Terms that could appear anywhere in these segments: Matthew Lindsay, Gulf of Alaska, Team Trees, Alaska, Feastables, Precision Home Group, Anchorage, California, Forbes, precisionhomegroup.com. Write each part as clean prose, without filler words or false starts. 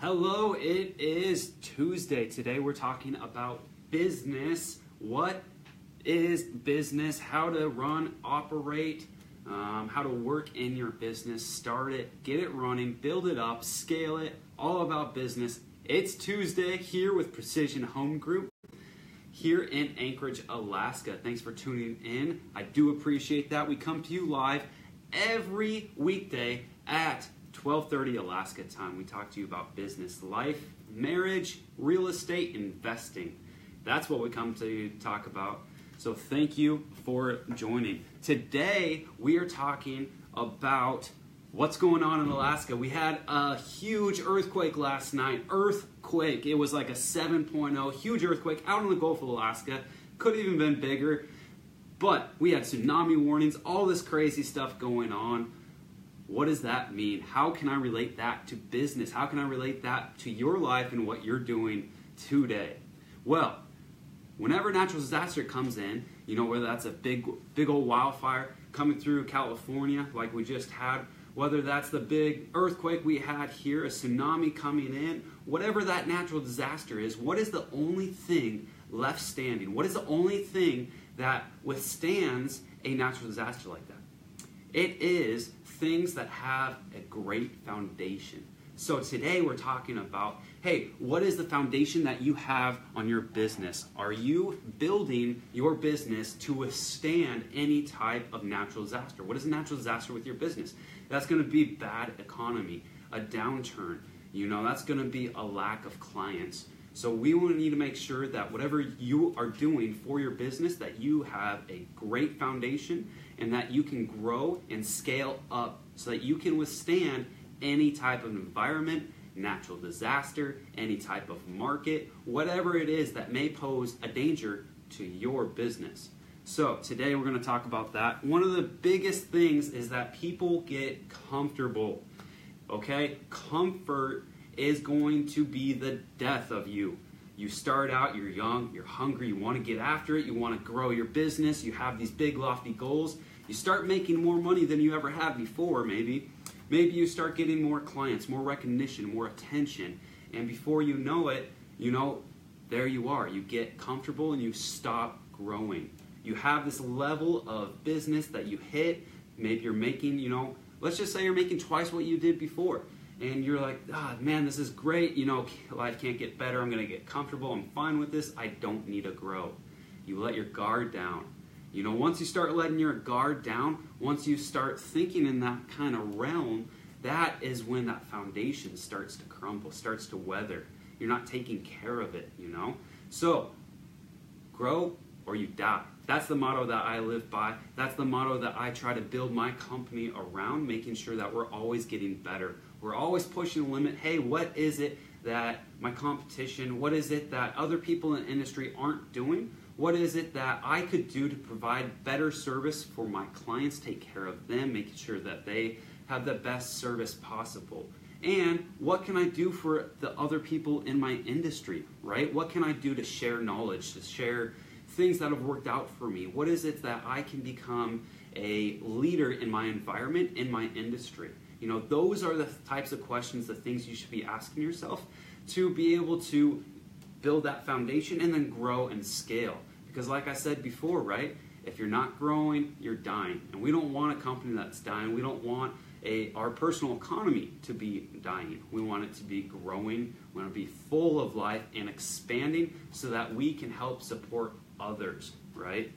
Hello, it is Tuesday. Today we're talking about business. What is business? How to run, operate, how to work in your business, start it, get it running, build it up, scale it, all about business. It's Tuesday here with Precision Home Group here in Anchorage, Alaska. Thanks for tuning in. I do appreciate that. We come to you live every weekday at 12:30 Alaska time. We talk to you about business, life, marriage, real estate, investing. That's what we come to talk about. So thank you for joining. Today we are talking about what's going on in Alaska. We had a huge earthquake last night. It was like a 7.0 huge earthquake out in the Gulf of Alaska. Could have even been bigger. But we had tsunami warnings, all this crazy stuff going on. What does that mean? How can I relate that to business? How can I relate that to your life and what you're doing today? Well, whenever natural disaster comes in, you know, whether that's a big old wildfire coming through California like we just had, whether that's the big earthquake we had here, a tsunami coming in, whatever that natural disaster is, what is the only thing left standing? What is the only thing that withstands a natural disaster like that? It is things that have a great foundation. So today we're talking about, hey, what is the foundation that you have on your business? Are you building your business to withstand any type of natural disaster? What is a natural disaster with your business? That's going to be bad economy, a downturn. You know, that's going to be a lack of clients. So we will need to make sure that whatever you are doing for your business, that you have a great foundation and that you can grow and scale up so that you can withstand any type of environment, natural disaster, any type of market, whatever it is that may pose a danger to your business. So today we're going to talk about that. One of the biggest things is that people get comfortable, okay? Comfort is going to be the death of you. You start out, you're young, you're hungry, you want to get after it, you want to grow your business, you have these big lofty goals, you start making more money than you ever have before maybe. Maybe you start getting more clients, more recognition, more attention, and before you know it, you know, there you are. You get comfortable and you stop growing. You have this level of business that you hit, maybe you're making, you know, let's just say you're making twice what you did before. And you're like, ah, man, this is great. You know, life can't get better. I'm going to get comfortable. I'm fine with this. I don't need to grow. You let your guard down. You know, once you start letting your guard down, once you start thinking in that kind of realm, that is when that foundation starts to crumble, starts to weather. You're not taking care of it, you know. So grow or you die. That's the motto that I live by. That's the motto that I try to build my company around, making sure that we're always getting better. We're always pushing the limit. Hey, what is it that my competition, what is it that other people in the industry aren't doing? What is it that I could do to provide better service for my clients, take care of them, making sure that they have the best service possible? And what can I do for the other people in my industry, right? What can I do to share knowledge, to share things that have worked out for me? What is it that I can become a leader in my environment, in my industry? You know, those are the types of questions, the things you should be asking yourself to be able to build that foundation and then grow and scale. Because like I said before, right, if you're not growing, you're dying. And we don't want a company that's dying. We don't want our personal economy to be dying. We want it to be growing. We want to be full of life and expanding so that we can help support others, right?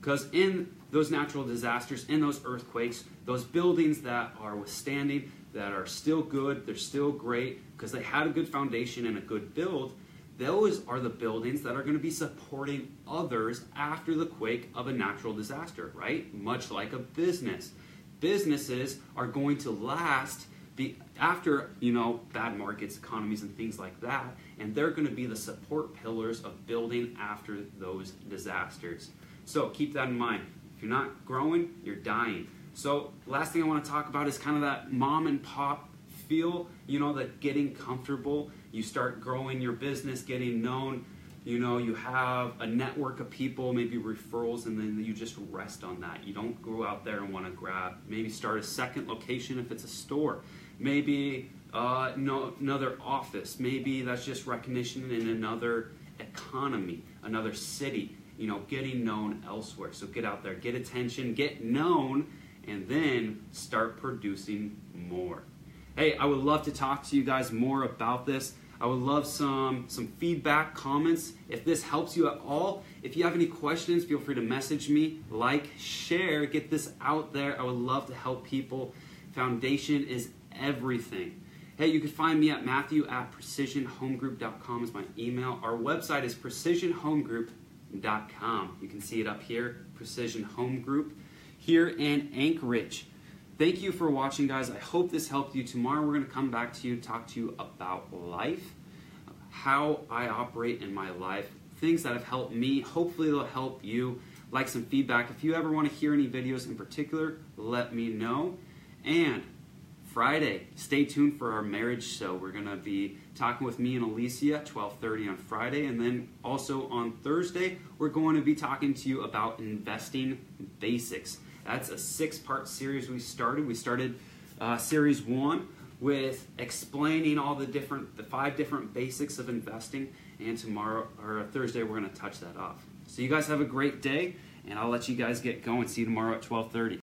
Because in those natural disasters, in those earthquakes, those buildings that are withstanding, that are still good, they're still great, because they had a good foundation and a good build, those are the buildings that are going to be supporting others after the quake of a natural disaster, right? Much like a business. Businesses are going to last after, you know, bad markets, economies, and things like that, and they're going to be the support pillars of building after those disasters. So keep that in mind. If you're not growing, you're dying. So last thing I want to talk about is kind of that mom and pop feel, you know, that getting comfortable. You start growing your business, getting known, you know, you have a network of people, maybe referrals, and then you just rest on that. You don't go out there and want to grab, maybe start a second location if it's a store, maybe No, another office. Maybe that's just recognition in another economy, another city, you know, getting known elsewhere. So get out there, get attention, get known, and then start producing more. Hey, I would love to talk to you guys more about this. I would love some feedback, comments, if this helps you at all. If you have any questions, feel free to message me, like, share, get this out there. I would love to help people. Foundation is everything. Hey, you can find me at Matthew at precisionhomegroup.com is my email. Our website is precisionhomegroup.com. You can see it up here, Precision Home Group, here in Anchorage. Thank you for watching, guys. I hope this helped you. Tomorrow we're going to come back to you, talk to you about life, how I operate in my life, things that have helped me. Hopefully they'll help you. Like, some feedback. If you ever want to hear any videos in particular, let me know. And Friday, stay tuned for our marriage show. We're going to be talking with me and Alicia at 12:30 on Friday. And then also on Thursday, we're going to be talking to you about investing basics. That's a 6-part series we started. We started series 1 with explaining all the 5 different basics of investing. And tomorrow, or Thursday, we're going to touch that off. So you guys have a great day, and I'll let you guys get going. See you tomorrow at 12:30.